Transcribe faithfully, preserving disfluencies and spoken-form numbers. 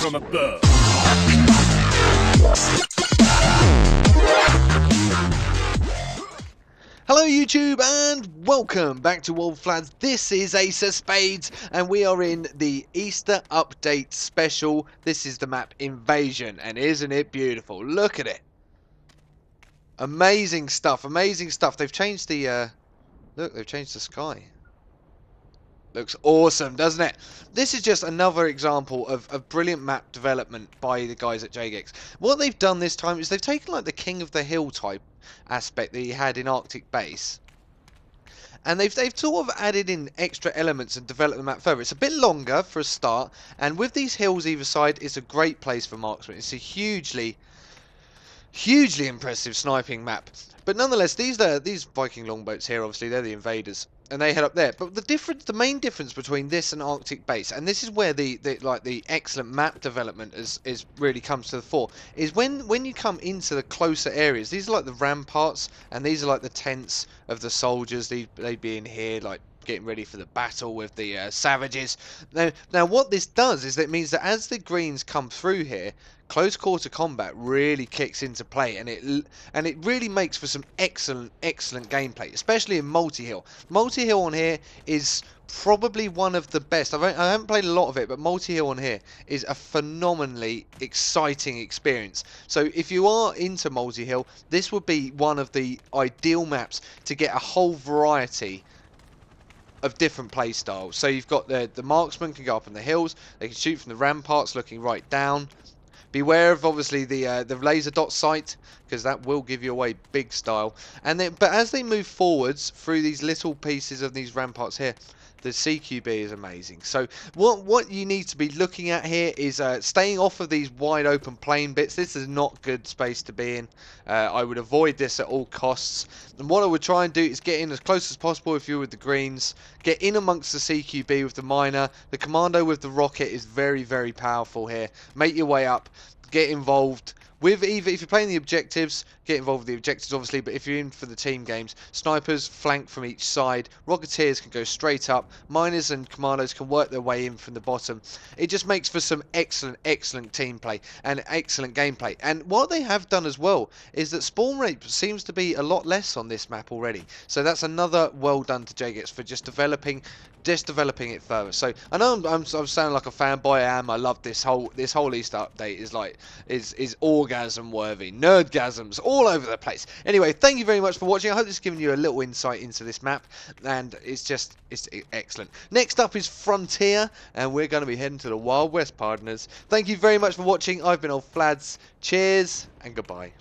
from above. Hello YouTube and welcome back to Old Flads. This is Ace of Spades and we are in the Easter update special. This is the map Invasion and isn't it beautiful? Look at it. Amazing stuff, amazing stuff. They've changed the, uh, look, they've changed the sky. Looks awesome, doesn't it? This is just another example of, of brilliant map development by the guys at Jagex. What they've done this time is they've taken like the King of the Hill type aspect that he had in Arctic Base, and they've, they've sort of added in extra elements and developed the map further. It's a bit longer for a start, and with these hills either side, it's a great place for marksmen. It's a hugely, hugely impressive sniping map. But nonetheless, these are, these Viking longboats here, obviously, they're the invaders. And they head up there, but the difference, the main difference between this and Arctic Base, and this is where the, the like the excellent map development is is really comes to the fore, is when when you come into the closer areas. These are like the ramparts, and these are like the tents of the soldiers. They they'd be in here like getting ready for the battle with the uh, savages. Now now what this does is that it means that as the greens come through here, close quarter combat really kicks into play, and it and it really makes for some excellent excellent gameplay, especially in multi-hill. Multi-hill on here is probably one of the best. I've, I haven't played a lot of it, but multi-hill on here is a phenomenally exciting experience. So if you are into multi-hill, this would be one of the ideal maps to get a whole variety of different play styles. So you've got the the marksmen can go up on the hills, they can shoot from the ramparts looking right down. Beware of obviously the uh, the laser dot sight, because that will give you away big style. And then, but as they move forwards through these little pieces of these ramparts here, the C Q B is amazing. So what what you need to be looking at here is uh, staying off of these wide open plain bits. This is not good space to be in. Uh, I would avoid this at all costs. And what I would try and do is get in as close as possible if you're with the greens. Get in amongst the C Q B with the miner. The commando with the rocket is very, very powerful here. Make your way up. Get involved with either, if you're playing the objectives, get involved with the objectives obviously, but if you're in for the team games, snipers flank from each side, rocketeers can go straight up, miners and commandos can work their way in from the bottom. It just makes for some excellent, excellent team play and excellent gameplay. And what they have done as well is that spawn rate seems to be a lot less on this map already. So that's another well done to Jagex for just developing, just developing it further. So I know I'm, I'm, I'm sounding like a fanboy. I am. I love this whole this whole Easter update is like is is orgasm worthy, nerdgasms all over the place. Anyway, thank you very much for watching. I hope this has given you a little insight into this map, and it's just it's excellent. Next up is Frontier, and we're going to be heading to the Wild West, partners. Thank you very much for watching. I've been Old Flads. Cheers and goodbye.